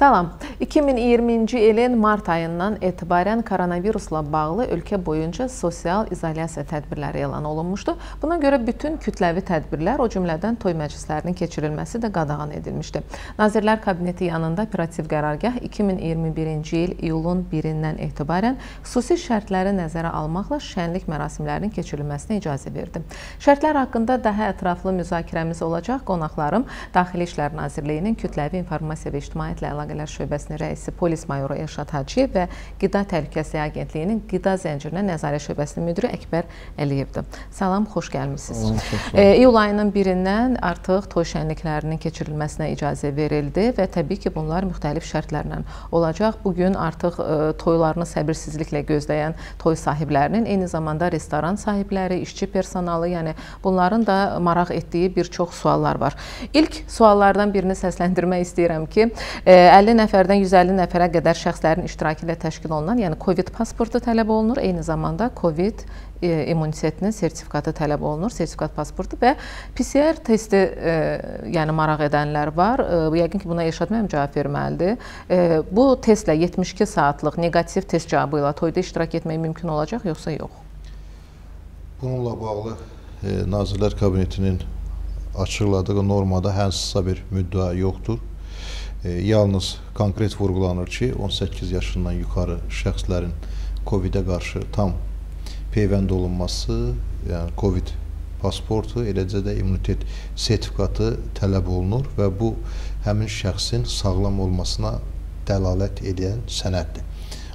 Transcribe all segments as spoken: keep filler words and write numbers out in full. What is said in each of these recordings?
Salam. iki min iyirminci ilin mart ayından etibarən koronavirusla bağlı ölkə boyunca sosial izolyasiya tədbirləri elan olunmuşdu. Buna görə bütün kütləvi tədbirlər, o cümlədən toy məclislərinin keçirilməsi də qadağan edilmişdi. Nazirlər Kabineti yanında operativ qərargah iki min iyirmi birinci il iyulun birindən etibarən xüsusi şərtləri nəzərə almaqla şənlik mərasimlərinin keçirilməsinə icazə verdi. Şərtlər haqqında daha ətraflı müzakirəmiz olacaq. Qonaqlarım Daxili İşlər Nazirliyinin kütləvi informasiya və ictimaiyyətlə əlaqələr Şöbəsinin rəisi polis mayoru Elşad Hacıyev və Qida Təhlükəsizliyi Agentliyinin Qida Zəncirinə Nəzarət Şöbəsinin müdürü Əkbər Əliyevdir. Salam, xoş gəlmişsiniz. İyul ayının birindən artıq toy şənliklərinin keçirilməsinə icazə verildi və təbii ki, bunlar müxtəlif şərtlərlə olacaq. Bugün artıq toylarını səbirsizliklə gözləyən toy sahiblərinin, eyni zamanda restoran sahibləri, işçi personalı, yəni bunların da maraq etdiyi bir çox suallar var. İlk suallardan birini səsləndirmək istəyirəm ki, əlli nəfərdən yüz əlli nəfərə qədər şəxslərin iştirakı ilə təşkil olunan, yəni COVID pasportu tələb olunur, eyni zamanda COVID immunitetinin sertifikatı tələb olunur, sertifikat pasportu və P C R testi e, yəni maraq edənlər var. E, yəqin ki, buna Elşad müəllim cavab verməlidir. E, bu testlə yetmiş iki saatlıq negativ test cavabı ilə toyda iştirak etmək mümkün olacaq, yoxsa yox? Bununla bağlı e, Nazirlər Kabinetinin açıqladığı normada hansısa bir müddəa yoxdur. E, yalnız konkret vurgulanır ki, on səkkiz yaşından yukarı şəxslərin COVID-ə qarşı tam peyvənd olunması, yəni COVID pasportu, eləcə də immunitet sertifikatı tələb olunur və bu həmin şəxsin sağlam olmasına dəlalət edən sənəddir.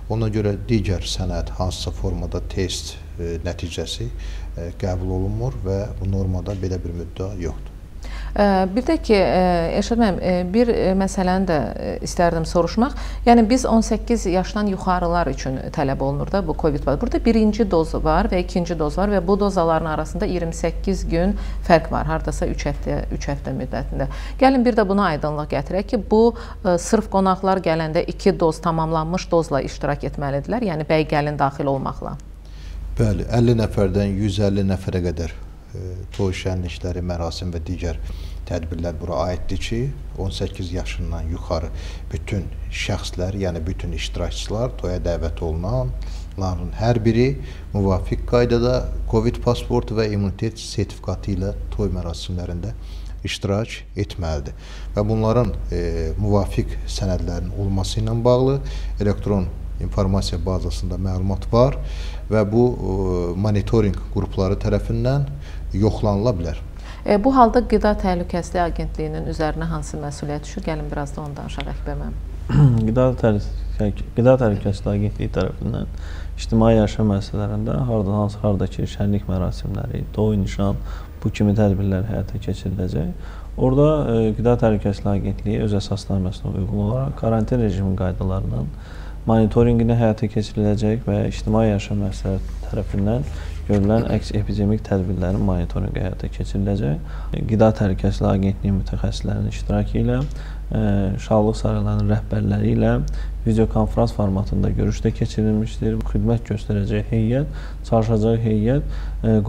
Ona görə digər sənəd hansısa formada test e, nəticəsi e, qəbul olunmur və bu normada belə bir müddəa yoxdur. Bir də ki, Elşad müəllim, bir məsələni də istərdim soruşmaq. Yəni, biz on səkkiz yaşdan yuxarılar üçün tələb olunur da bu COVID var. Burada birinci dozu var və ikinci doz var və bu dozaların arasında iyirmi səkkiz gün fərq var. Haradasa üç həftə müddətində. Gəlin bir də buna aydınlıq gətirək ki, bu sırf qonaqlar gələndə iki doz tamamlanmış dozla iştirak etməlidirlər, yəni bəy gəlin daxil olmaqla. Bəli, əlli nəfərdən yüz əlli nəfərə qədər toy şənlikləri, mərasim və digər tədbirlər bura aiddir ki, on səkkiz yaşından yuxarı bütün şəxslər, yəni bütün iştirakçılar, toya dəvət olunanların hər biri müvafiq qaydada COVID pasportu və immunitet sertifikatı ilə toy mərasimlərində iştirak etməlidir. Və bunların e, müvafiq sənədlərinin olması ilə bağlı elektron informasiya bazasında məlumat var və bu e, monitoring qrupları tərəfindən yoxlanıla bilər. E, bu halda Qida Təhlükəsizliyi Agentliyinin üzərinə hansı məsuliyyət düşür? Gəlin biraz da onu danışaq, Əkbər müəllim. Qida Təhlükəsizliyi Agentliyi tərəfindən ictimai yaşam məsələlərində harda, hansı haradakı şənlik mərasimləri, toy, nişan, bu kimi tədbirlər həyata keçiriləcək. Orada e, Qida Təhlükəsizliyi Agentliyi öz əsasnaməsinə uyğun olaraq karantin rejimi qaydalarının monitoringinə həyata keçiriləcək və ictimai yaşam məsələləri tərəfindən görülən əks epidemik tədbirlərin monitorinqi həyata keçiriləcək. Qida Təhlükəsizliyi Agentliyi mütəxəssislərinin iştirakı ilə, şahılıq saraylarının rəhbərləri ilə videokonferans formatında görüşdə keçirilmişdir. Xidmət göstərəcək heyət, çalışacaq heyət,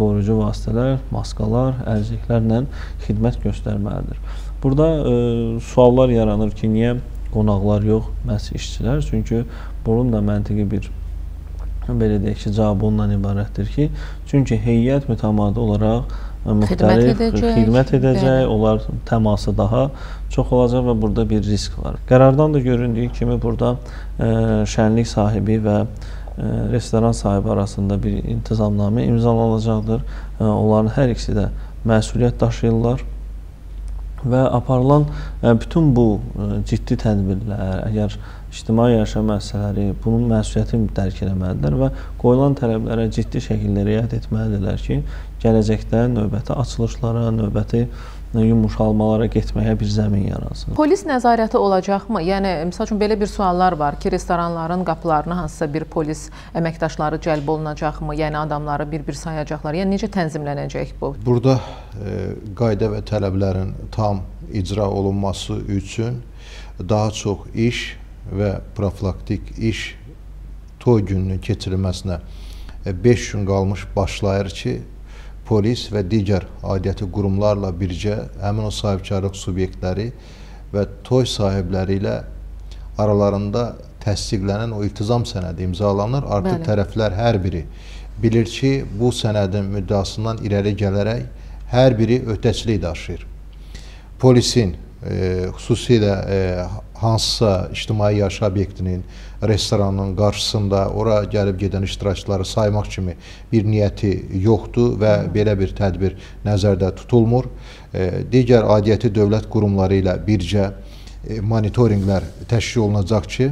qoruyucu vasitələr, maskalar, ərziklərlə xidmət göstərməlidir. Burada e, suallar yaranır ki, niyə qonaqlar yox, məhz işçilər? Çünki bunun da məntiqi bir belə deyək ki, cavabı ondan ibarətdir ki, çünki heyət mütəmadi olaraq müxtəlif xidmət edəcək, onlar təması daha çox olacaq və burada bir risk var. Qərardan da göründüyü kimi burada şənlik sahibi və restoran sahibi arasında bir intizamnamə imzalanacaqdır. Onların hər ikisi də məsuliyyət daşıyırlar. Və aparılan bütün bu ciddi tədbirlər, əgər ictimai yaşam məsələləri bunun məsuliyyətini dərk eləməlidirlər və qoyulan tələblərə ciddi şəkildə riayət etməlidirlər ki, gələcəkdə növbəti açılışlara, növbəti yumuşalmalara getməyə bir zəmin yaransın. Polis nəzarəti olacaqmı? Yəni, misal üçün, belə bir suallar var ki, restoranların qapılarına hansısa bir polis əməkdaşları cəlb olunacaqmı? Yəni, adamları bir-bir sayacaqlar? Yəni, necə tənzimlənəcək bu? Burada e, qayda və tələblərin tam icra olunması üçün daha çox iş və profilaktik iş toy gününün keçirilməsinə beş gün qalmış başlayır ki, polis və digər aidiyyəti qurumlarla bircə həmin o sahibkarlıq subyektləri və toy sahibləri ilə aralarında təsdiqlənən o iltizam sənədi imzalanır. Artıq Bəli. Tərəflər hər biri bilir ki, bu sənədin müddəasından irəli gələrək hər biri öhdəçilik daşıyır. Polisin, e, xüsusilə e, hansısa ictimai yaş obyektinin, restoranın qarşısında ora gəlib gedən iştirakçıları saymaq kimi bir niyyəti yoxdur və Hı. belə bir tədbir nəzərdə tutulmur. E, digər adiyyəti dövlət qurumları ilə bircə e, monitorinqlər təşkil olunacaq ki,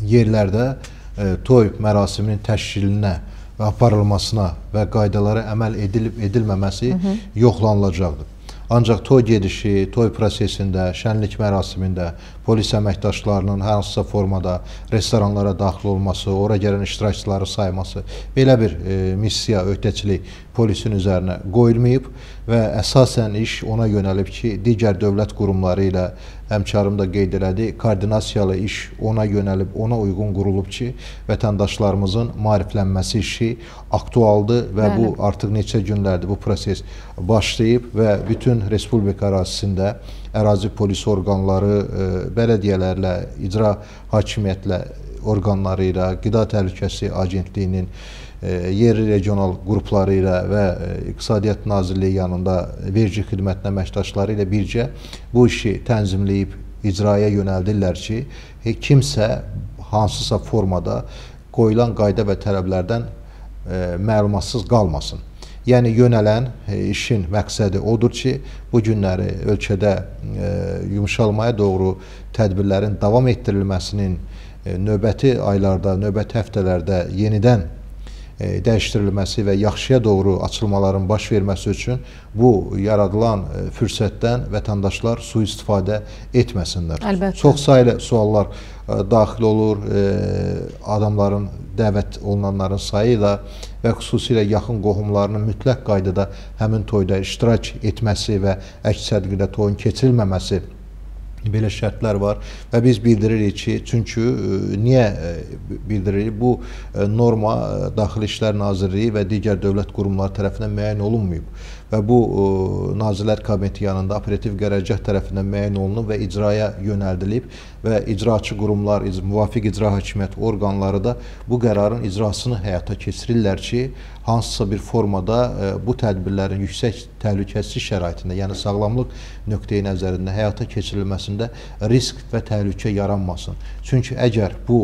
yerlərdə e, toy mərasiminin təşkilinə və aparılmasına və qaydalara əməl edilib edilməməsi Hı -hı. yoxlanılacaqdır. Ancaq toy gedişi, toy prosesində, şənlik mərasimində polis əməkdaşlarının hər hansısa formada restoranlara daxil olması, ora gələn iştirakçıları sayması, belə bir e, missiya, öhdəçilik polisin üzərinə qoyulmayıb və əsasən iş ona yönəlib ki, digər dövlət qurumları ilə həmkarım da qeyd elədi, koordinasiyalı iş ona yönəlib, ona uyğun qurulub ki, vətəndaşlarımızın maariflənməsi işi aktualdır və Bəli. Bu artıq neçə günlərdir bu proses başlayıb və bütün Respublika ərazisində ərazi polis orqanları, bələdiyyələrlə, icra hakimiyyətlə orqanları ilə, Qida Təhlükəsizliyi Agentliyinin yerli regional qrupları ilə və İqtisadiyyat Nazirliyi yanında verici xidmətin əməkdaşları ilə bircə bu işi tənzimləyib icraya yönəldirlər ki, kimsə hansısa formada qoyulan qayda və tələblərdən məlumatsız qalmasın. Yəni, yönələn işin məqsədi odur ki, bu günləri ölkədə yumuşalmaya doğru tədbirlərin davam etdirilməsinin növbəti aylarda, növbəti həftələrdə yenidən dəyişdirilməsi və yaxşıya doğru açılmaların baş verməsi üçün bu yaradılan fürsətdən vətəndaşlar sui-istifadə etməsinlər. Əlbəttə. Çox saylı suallar daxil olur, adamların dəvət olunanların sayı ilə və xüsusilə yaxın qohumlarının mütləq qaydada həmin toyda iştirak etməsi və əks-sədqdə toyun keçirilməməsi belə şərtlər var və biz bildiririk ki, çünki niyə bildiririk? Bu norma Daxili İşlər Nazirliyi və digər dövlət qurumları tərəfindən müəyyən olunmayıb və bu Nazirlər Kabineti yanında operativ qərargah tərəfindən müəyyən olunub və icraya yönəldilib və icraçı qurumlar, müvafiq icra hakimiyyət orqanları da bu qərarın icrasını həyata keçirirlər ki, hansısa bir formada bu tədbirlərin yüksək təhlükəsizlik şəraitində, yəni sağlamlıq nöqteyi nəzərində həyata keçirilməsində risk və təhlükə yaranmasın. Çünki əgər bu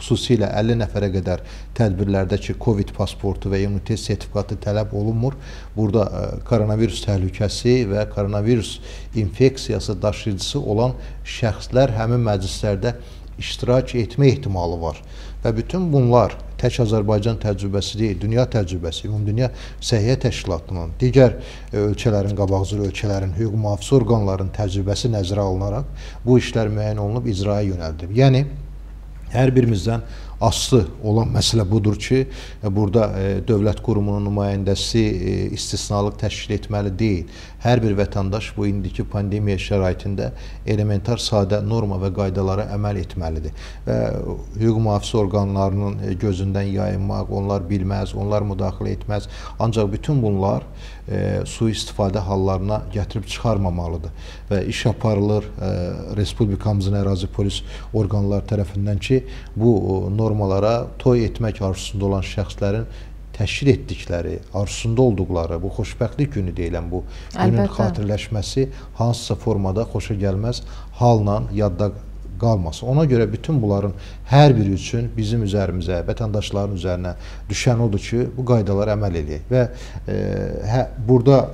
xüsusilə əlli nəfərə qədər tədbirlərdəki COVID pasportu və immunitet sertifikatı tələb olunmur, burada koronavirus təhlükəsi və koronavirus infeksiyası daşıyıcısı olan şəxslər həmin məclislərdə iştirak etmə ehtimalı var və bütün bunlar tək Azərbaycan təcrübəsi deyil, dünya təcrübəsi, Ümumdünya Səhiyyə Təşkilatının, digər ölkələrin, qabaqcıl ölkələrin, hüquq mühafizə orqanlarının təcrübəsi nəzərə alınaraq bu işlər müəyyən olunub icraya yönəldib. Yəni, hər birimizdən aslı olan məsələ budur ki, burada dövlət qurumunun nümayəndəsi istisnalıq təşkil etməli deyil. Hər bir vətəndaş bu indiki pandemiya şəraitində elementar sadə norma və qaydalara əməl etməlidir. Və hüquq mühafizə orqanlarının gözündən yayınmaq, onlar bilməz, onlar müdaxilə etməz. Ancaq bütün bunlar e, sui-istifadə hallarına gətirib çıxarmamalıdır. Və iş aparılır e, Respublikamızın ərazi polis orqanları tərəfindən ki, bu normalara toy etmək arzusunda olan şəxslərin təşkil etdikləri, arzusunda olduqları, bu xoşbəxtlik günü deyilən bu günün xatirləşməsi hansısa formada xoşa gəlməz halla yadda qalmasın. Ona görə bütün bunların hər biri üçün bizim üzərimizə, vətəndaşların üzərinə düşən odur ki, bu qaydalara əməl edək və e, hə, burada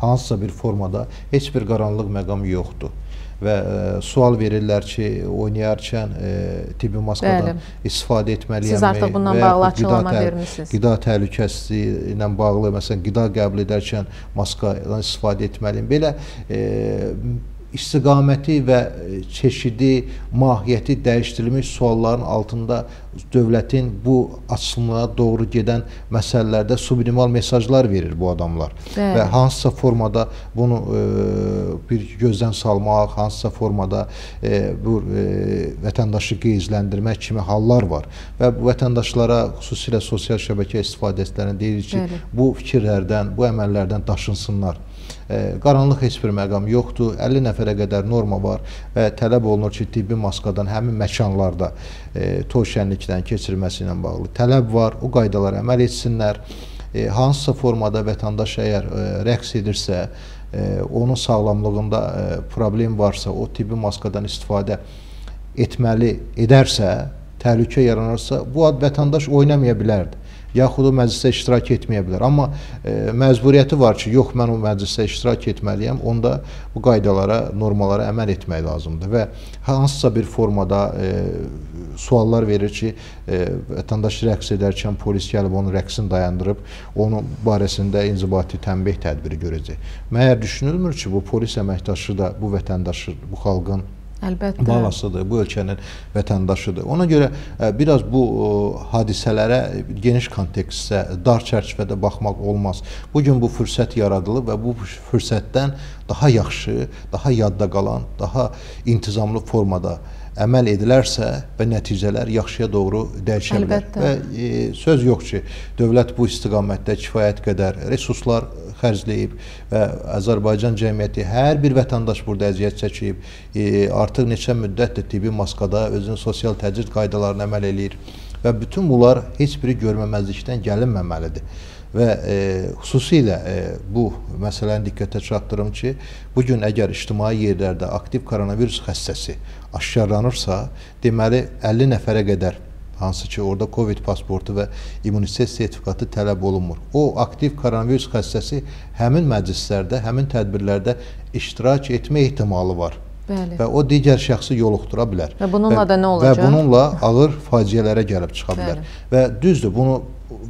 hansısa bir formada heç bir qaranlıq məqamı yoxdur. Və e, sual verirlər ki, oynayarkən e, tibbi maskadan istifadə etməliyəm mi? Siz artıq bundan bağlı açıqlama vermişsiniz. Qida təhlükəsizliyi ilə bağlı, məsələn, qida qəbul edərkən maskadan istifadə etməliyim. Belə e, istiqaməti və çeşidi, mahiyyəti dəyişdirilmiş sualların altında dövlətin bu açılmaya doğru gedən məsələlərdə subliminal mesajlar verir bu adamlar. Bəli. Və hansısa formada bunu e, bir gözdən salmaq, hansısa formada e, bu e, vətəndaşı qeyzləndirmək kimi hallar var. Və bu vətəndaşlara xüsusilə sosial şəbəkə istifadəçilərinə deyirik ki, Bəli. Bu fikirlərdən, bu əməllərdən daşınsınlar. Qaranlıq heç bir məqam yoxdur, əlli nəfərə qədər norma var və tələb olunur ki, tibbi maskadan həmin məkanlarda toy şənlikdən keçirilməsi ilə bağlı tələb var, o qaydalara əməl etsinlər. Hansısa formada vətəndaş əgər rəqs edirsə, onun sağlamlığında problem varsa, o tibbi maskadan istifadə etməli edərsə, təhlükə yaranarsa, bu ad vətəndaş oynamaya bilərdi. Yaxud o məclisdə iştirak etməyə bilər. Amma e, məcburiyyəti var ki, yox, mən o məclisdə iştirak etməliyəm, onda bu qaydalara, normalara əməl etmək lazımdır. Və hansısa bir formada e, suallar verir ki, e, vətəndaş rəqs edərkən polis gəlib onun rəqsini dayandırıb, onun barəsində inzibati tənbih tədbiri görəcək. Məyər düşünülmür ki, bu polis əməkdaşı da bu vətəndaşı, bu xalqın Əlbəttə. Balasıdır, bu ölkənin vətəndaşıdır. Ona görə biraz bu hadisələrə geniş kontekstdə, dar çərçivədə baxmaq olmaz. Bugün bu fürsət yaradılıb və bu fürsətdən daha yaxşı, daha yadda qalan, daha intizamlı formada əməl edilərsə və nəticələr yaxşıya doğru dəyişə bilər. Və e, söz yox ki, dövlət bu istiqamətdə kifayət qədər resurslar xərcləyib və Azərbaycan cəmiyyəti hər bir vətəndaş burada əziyyət çəkib, e, artıq neçə müddətdir tibbi maskada özünün sosial təcrid qaydalarına əməl eləyir və bütün bunlar heç biri görməməzlikdən gəlinməməlidir. Və e, xüsusilə e, bu məsələni diqqətə çatdırım ki, bugün əgər ictimai yerlərdə aktiv koronavirus xəstəsi aşkarlanırsa, deməli əlli nəfərə qədər, hansı ki orada COVID pasportu və immunitet sertifikatı tələb olunmur. O aktiv koronavirus xəstəsi həmin məclislərdə, həmin tədbirlərdə iştirak etmə ehtimalı var. Bəli. Və o digər şəxsi yoluxdura bilər. Və bununla və, da nə olacaq? Və bununla ağır faciələrə gəlib çıxa bilər. Bəli. Və düzdür, bunu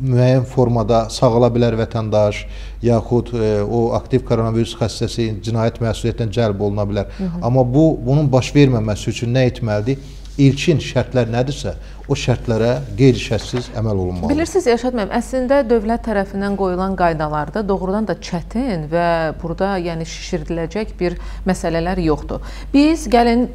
müəyyən formada sağala bilər vətəndaş, yaxud e, o aktiv koronavirus xəstəsi cinayət məsuliyyətindən cəlb oluna bilər. Hı -hı. Amma bu, bunun baş verməməsi üçün nə etməlidir? İlkin şərtlər nədirsə, o şərtlərə qeyri-şərtsiz əməl olunmalıdır. Bilirsiniz, Elşad müəllim, əslində dövlət tərəfindən qoyulan qaydalarda doğrudan da çətin və burada yəni şişirdiləcək bir məsələlər yoxdur. Biz gəlin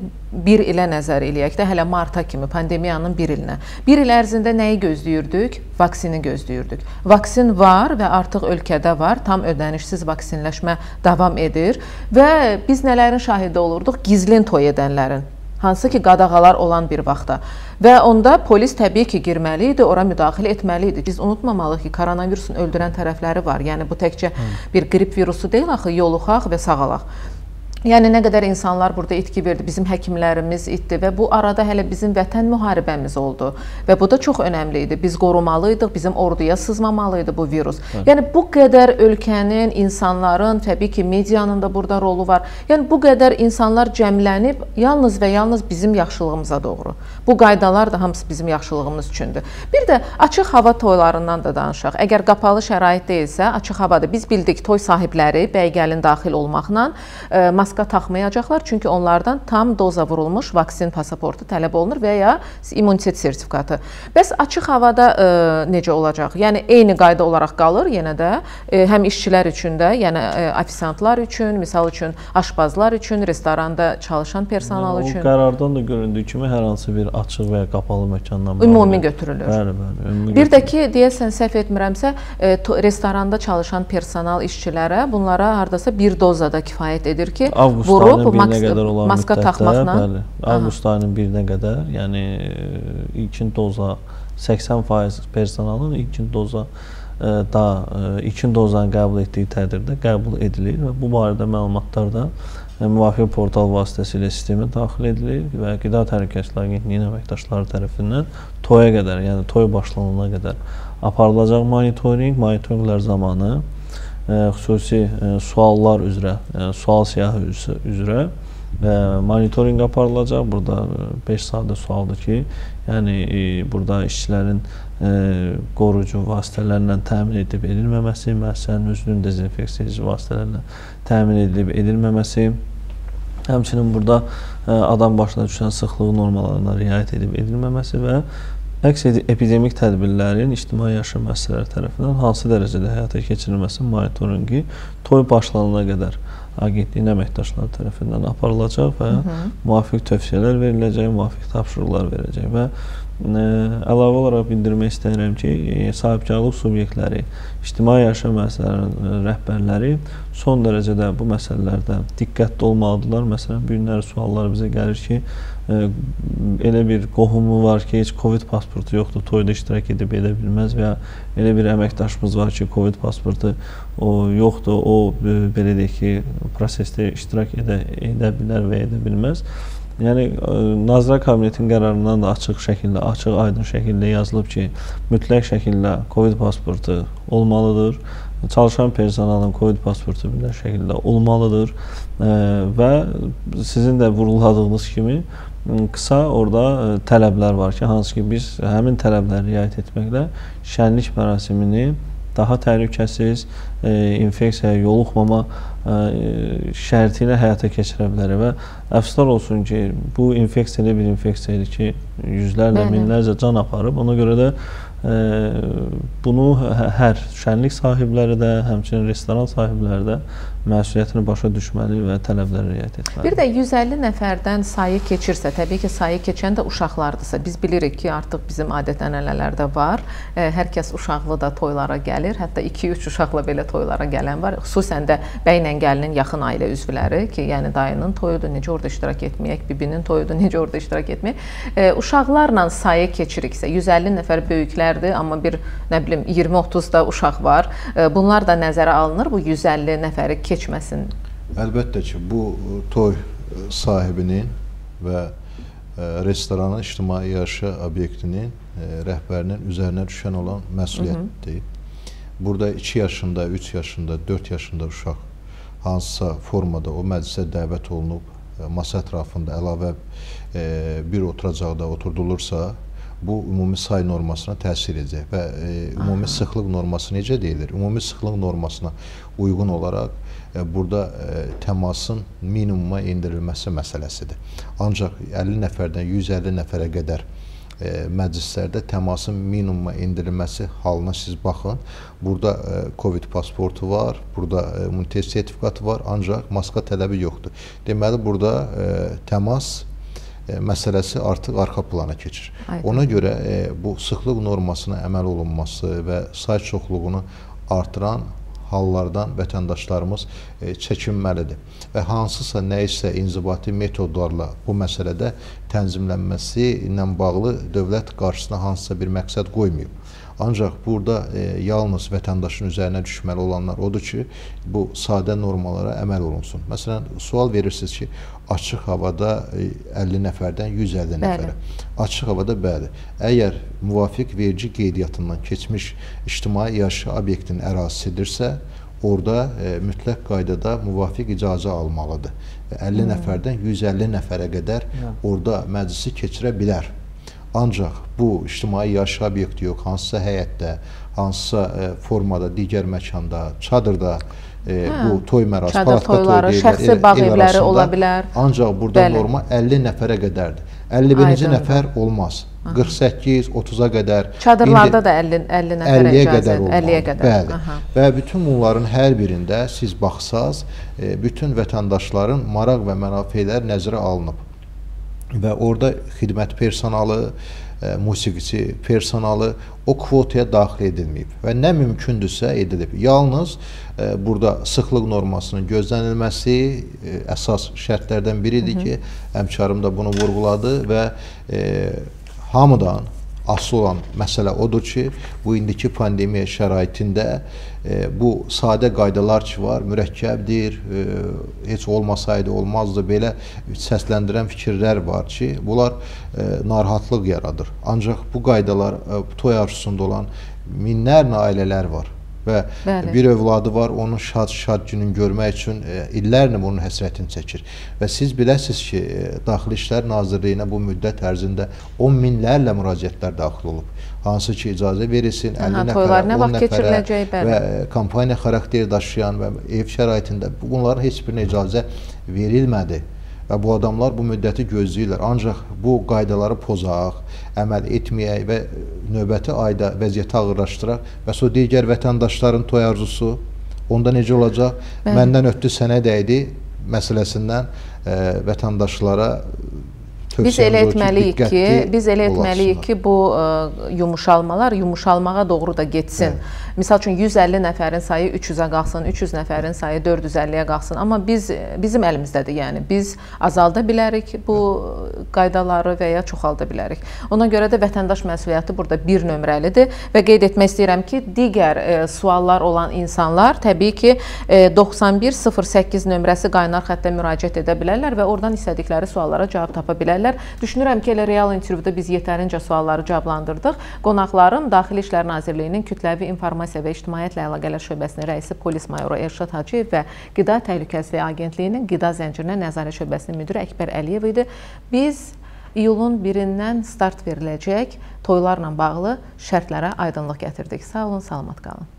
bir ilə nəzər eləyək də, hələ marta kimi, pandemiyanın bir ilinə. Bir il ərzində nəyi gözləyirdik? Vaksini gözləyirdik. Vaksin var və artıq ölkədə var, tam ödənişsiz vaksinləşmə davam edir və biz nələrin şahidi olurduq? Gizlin toy edənlərin. Hansı ki qadağalar olan bir vaxtda. Və onda polis təbii ki girməli idi, ora müdaxilə etməli idi. Biz unutmamalıyıq ki, koronavirusun öldürən tərəfləri var. Yəni bu təkcə Hı. bir qrip virusu deyil axı, yoluxaq və sağalaq. Yəni nə qədər insanlar burada itki verdi, bizim həkimlərimiz itdi və bu arada hələ bizim vətən müharibəmiz oldu. Və bu da çox önəmli idi. Biz qorumalıydıq, bizim orduya sızmamalıydı bu virus. Hı. Yəni bu qədər ölkənin, insanların, təbii ki medianın da burada rolu var. Yəni bu qədər insanlar cəmlənib yalnız və yalnız bizim yaxşılığımıza doğru. Bu qaydalar da hamısı bizim yaxşılığımız üçündür. Bir də açıq hava toylarından da danışaq. Əgər qapalı şərait deyilsə, açıq havada biz bildik toy sahibləri bəygəlin daxil olmaqla e, maska taxmayacaqlar, çünki onlardan tam doza vurulmuş vaksin pasaportu tələb olunur və ya immunitet sertifikatı. Bəs açıq havada e, necə olacaq? Yəni eyni qayda olaraq qalır yenə də e, həm işçilər üçün də, yəni e, ofisantlar üçün, misal üçün aşbazlar üçün, restoranda çalışan personal yəni, üçün. O qərardan da göründüyü kimi hər hansı bir açıq və ya qapalı məkandan ümumi götürülür. Bəli, bəli, ümumi. Bir də ki, deyəsən səhv etmirəmsə, e, restoranda çalışan personal işçilərə bunlara hardasa bir doza da kifayət edir ki, Avqust ayının birinə qədər olan müddətdə, avqust ayının birinə qədər, yəni ilkin doza səksən faiz personalın ilkin doza da ilkin dozanı qəbul etdiyi təqdirdə qəbul edilir və bu barədə məlumatlar da müvafiq portal vasitəsilə sistemə daxil edilir və Qida Təhlükəsizliyi Agentliyinin əməkdaşları tərəfindən toya qədər, yəni toy başlanana qədər aparılacaq monitorinq, monitorinqlər zamanı xüsusi suallar üzrə, sual siyahı üzrə monitorinq aparılacaq. Burada beş sadə sualdır ki, yəni burada işçilərin qoruyucu vasitələrlə təmin edilib edilməməsi, müəssisənin özünün dezinfeksiyacı vasitələrlə təmin edilib edilməməsi, həmçinin burada adam başına düşən sıxlığı normalarına riayət edilib edilməməsi və əks epidemik tədbirlərin ictimai yaşam müəssisələri tərəfindən hansı dərəcədə həyata keçirilməsi monitorinqi toy başlanana qədər agentliyin əməkdaşları tərəfindən aparılacaq və Hı -hı. müvafiq tövsiyələr veriləcək, müvafiq tapşırıqlar veriləcək və Əlavə olaraq bildirmək istəyirəm ki, sahibkarlıq subyektləri, ictimai yaşam müəssisələrinin rəhbərləri son dərəcədə bu məsələlərdə diqqətli olmalıdırlar. Məsələn, bu günlər suallar bizə gəlir ki, elə bir qohumu var ki, heç Covid pasportu yoxdur, toyda iştirak edib edə bilməz və ya elə bir əməkdaşımız var ki, Covid pasportu o yoxdur, o belə deyək ki, prosesdə iştirak edə, edə bilər və edə bilməz. Yəni, Nazirlər Kabinetinin qərarından da açıq şəkildə, açıq aydın şəkildə yazılıb ki, mütləq şəkildə Covid pasportu olmalıdır, çalışan personelin Covid pasportu bir şəkildə olmalıdır və sizin də vurğuladığınız kimi qısa orada tələblər var ki, hansı ki biz həmin tələbləri riayət etməklə şənlik mərasimini daha təhlükəsiz, infeksiyaya yoluxmama şərti ilə həyata keçirə bilərik və əfsuslar olsun ki, bu infeksiyeli bir infeksiyadır ki, yüzlərlə, minlərcə can aparıb. Ona görə də bunu hər şənlik sahibləri də, həmçinin restoran sahibləri də məsuliyyətini başa düşməli və tələblərə riayət etməli. Bir də yüz əlli nəfərdən sayı keçirsə, təbii ki, sayı keçən də uşaqlardırsa, biz bilirik ki, artıq bizim adət-ənənələrdə var, hər kəs uşaqlı da toylara gəlir, hətta iki üç uşaqla belə toylara gələn var, xüsusən də bəylə gəlinin yaxın ailə üzvləri ki, yəni dayının toyudur, necə orada iştirak etməyək, bibinin toyudur, necə orada iştirak etməyək. Uşaqlarla sayı keçiriksə, yüz əlli nəfər böyüklərdir, amma bir, nə bilim, iyirmi otuz da uşaq var, bunlar da nəzərə alınır, bu yüz əlli nəfəri keçirir. Keçməsin. Əlbəttə ki, bu toy sahibinin və restoranın, ictimai yaşa obyektinin rəhbərinin üzərinə düşən olan məsuliyyətdir. Burada iki yaşında, üç yaşında, dörd yaşında uşaq hansısa formada o məclisə dəvət olunub, masa ətrafında əlavə bir oturacaqda oturdulursa, bu ümumi say normasına təsir edəcək və ümumi sıxlıq norması necə deyilir? Ümumi sıxlıq normasına uyğun olaraq burada təmasın minimuma indirilməsi məsələsidir. Ancaq əlli nəfərdən yüz əlli nəfərə qədər məclislərdə təmasın minimuma indirilməsi halına siz baxın. Burada Covid pasportu var, burada immunitet sertifikatı var, ancaq maska tələbi yoxdur. Deməli, burada təmas məsələsi artıq arxa plana keçir. Ona görə bu sıxlıq normasına əməl olunması və say çoxluğunu artıran hallardan vətəndaşlarımız çəkinməlidir. Və hansısa nə isə inzibati metodlarla bu məsələdə tənzimlənməsi ilə bağlı dövlət qarşısına hansısa bir məqsəd qoymayıb. Ancaq burada yalnız vətəndaşın üzərinə düşməli olanlar odur ki, bu sadə normalara əməl olunsun. Məsələn, sual verirsiniz ki, açıq havada əlli nəfərdən yüz əlli nəfərə. Açıq havada bəli. Əgər müvafiq verici qeydiyyatından keçmiş ictimai yaşayış obyektinin ərazisidirsə, orada mütləq qaydada müvafiq icazə almalıdır. əlli nəfərdən yüz əlli nəfərə qədər orada məclisi keçirə bilər. Ancaq bu, ictimai yaşayış obyekti yox, hansısa həyətdə, hansısa formada, digər məkanda, çadırda, bu toy mərasimi, palatda toyları, şəxsi bağ evləri ola bilər. Ancaq burada norma əlli nəfərə qədərdir. əlli birinci nəfər olmaz. qırx səkkiz otuz'a qədər. Çadırlarda da əlli nəfərə icazə edilməlidir. Və bütün bunların hər birində siz baxsaz, bütün vətəndaşların maraq və mənafeyləri nəzərə alınıb. Və orada xidmət personalı, musiqiçi personalı o kvotaya daxil edilməyib və nə mümkündürsə edilib. Yalnız burada sıxlıq normasının gözlənilməsi əsas şərtlərdən biridir ki, həmkarım da bunu vurğuladı və hamıdan asıl olan məsələ odur ki, bu indiki pandemiya şəraitində bu sadə qaydalar ki var, mürəkkəbdir, heç olmasaydı olmazdı, belə səsləndirən fikirlər var ki, bunlar narahatlıq yaradır. Ancaq bu qaydalar toy arzusunda olan minlərlə ailələr var və bir övladı var, onun şad-şad gününü görmək üçün illərlə bunun həsrətini çəkir. Və siz biləsiniz ki, Daxili İşlər Nazirliyinə bu müddət ərzində on minlərlə müraciətlər daxil olub. Hansı ki, icazə verilsin, əlli nəfərə, on nəfərə və kampaniya xarakteri daşıyan və ev şəraitində bunların heç birinə icazə verilmədi. Və bu adamlar bu müddəti gözləyirlər. Ancaq bu qaydaları pozaq, əməl etməyək və növbəti ayda vəziyyəti ağırlaşdıraq və sonra digər vətəndaşların toy arzusu onda necə olacaq? Məndən ötdü sənə dəydi məsələsindən vətəndaşlara Biz elə etməliyik ki, biz elə etməliyik ki, bu ə, yumuşalmalar yumuşalmağa doğru da getsin. Evet. Misal üçün yüz əlli nəfərin sayı üç yüzə qalxsın, üç yüz nəfərin sayı dörd yüz əlliyə qalxsın. Amma biz bizim əlimizdədir, yəni biz azalda bilərik bu qaydaları və ya çoxalda bilərik. Ona görə də vətəndaş məsuliyyəti burada bir nömrəlidir və qeyd etmək istəyirəm ki, digər ə, suallar olan insanlar təbii ki doxsan bir sıfır səkkiz nömrəsi qaynar xəttə müraciət edə bilərlər və oradan istədikləri suallara cavab tapa bilərlər. Düşünürəm ki, elə real intervyuda biz yetərincə sualları cavablandırdıq. Qonaqların Daxili İşlər Nazirliyinin Kütləvi İnformasiya və İctimaiyyətlə Əlaqələr Şöbəsinin rəisi polis mayoru Elşad Hacıyev və Qida Təhlükəsizliyi Agentliyinin Qida Zəncirinə Nəzarət Şöbəsinin müdiri Əkbər Əliyev idi. Biz iyulun birindən start veriləcək toylarla bağlı şərtlərə aydınlıq gətirdik. Sağ olun, salamat qalın.